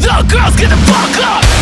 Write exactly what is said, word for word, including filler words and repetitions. Little girls, get the fuck up.